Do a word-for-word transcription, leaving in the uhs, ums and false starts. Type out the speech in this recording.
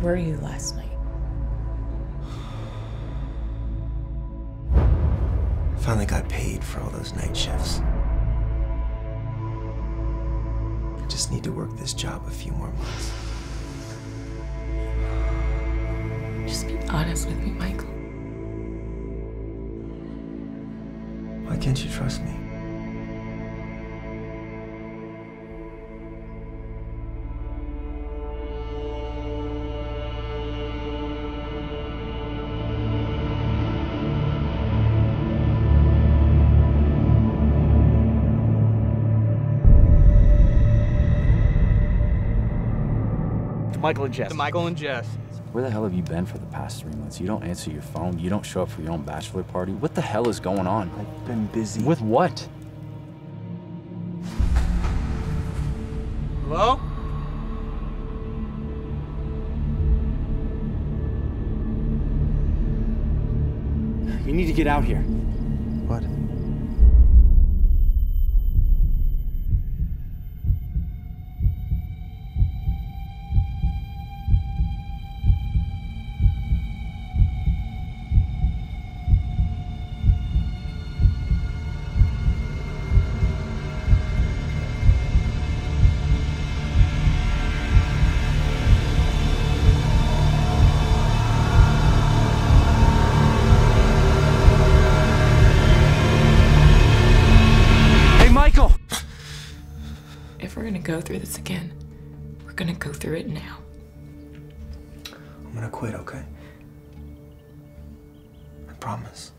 Where were you last night? I finally got paid for all those night shifts. I just need to work this job a few more months. Just be honest with me, Michael. Why can't you trust me? Michael and Jess. The Michael and Jess. Where the hell have you been for the past three months? You don't answer your phone. You don't show up for your own bachelor party. What the hell is going on? I've been busy. With what? Hello? You need to get out here. What? If we're gonna go through this again, we're gonna go through it now. I'm gonna quit, okay? I promise.